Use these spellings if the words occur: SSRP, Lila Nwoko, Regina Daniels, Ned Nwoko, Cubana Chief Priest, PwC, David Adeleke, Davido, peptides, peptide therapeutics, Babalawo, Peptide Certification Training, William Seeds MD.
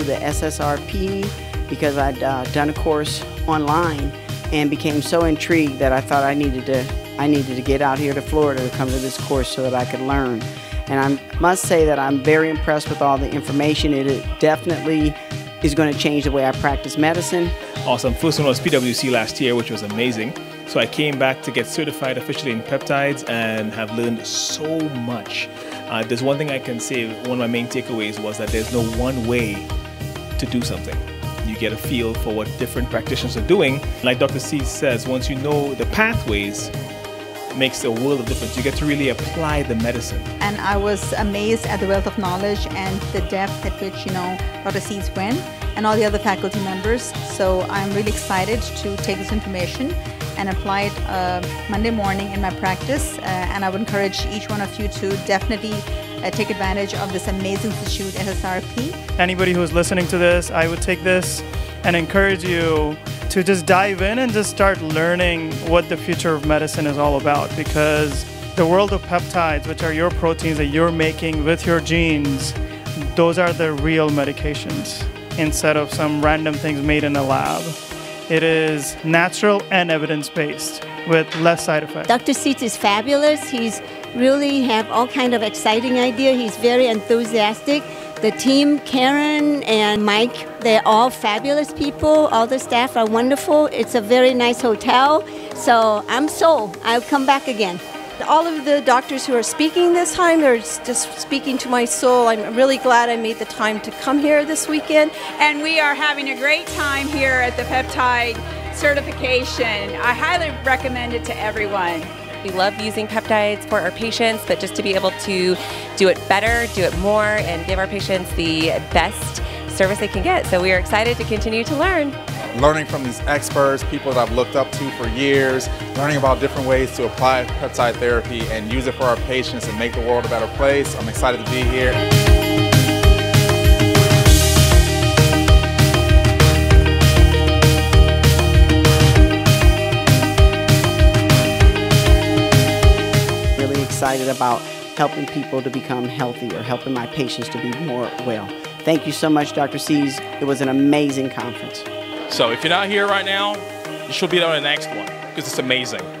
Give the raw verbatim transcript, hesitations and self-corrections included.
to the S S R P because I'd uh, done a course online and became so intrigued that I thought I needed to I needed to get out here to Florida to come to this course so that I could learn. And I must say that I'm very impressed with all the information. It definitely is going to change the way I practice medicine. Awesome. First one was P W C last year, which was amazing. So I came back to get certified officially in peptides and have learned so much. Uh, there's one thing I can say, one of my main takeaways was that there's no one way to do something. You get a feel for what different practitioners are doing. Like Doctor Seeds says, once you know the pathways, it makes a world of difference. You get to really apply the medicine. And I was amazed at the wealth of knowledge and the depth at which, you know, Doctor Seeds went and all the other faculty members. So I'm really excited to take this information and apply it uh, Monday morning in my practice. Uh, and I would encourage each one of you to definitely uh, take advantage of this amazing institute, S S R P. Anybody who's listening to this, I would take this and encourage you to just dive in and just start learning what the future of medicine is all about, because the world of peptides, which are your proteins that you're making with your genes, those are the real medications instead of some random things made in a lab. It is natural and evidence-based with less side effects. Doctor Seeds is fabulous. He's really have all kind of exciting ideas. He's very enthusiastic. The team, Karen and Mike, they're all fabulous people. All the staff are wonderful. It's a very nice hotel. So I'm sold. I'll come back again. All of the doctors who are speaking this time are just speaking to my soul. I'm really glad I made the time to come here this weekend. And we are having a great time here at the peptide certification. I highly recommend it to everyone. We love using peptides for our patients, but just to be able to do it better, do it more, and give our patients the best service they can get. So we are excited to continue to learn. Learning from these experts, people that I've looked up to for years, learning about different ways to apply peptide therapy and use it for our patients and make the world a better place. I'm excited to be here. Excited about helping people to become healthier, helping my patients to be more well. Thank you so much, Doctor Seeds. It was an amazing conference. So if you're not here right now, you should be there on the next one because it's amazing.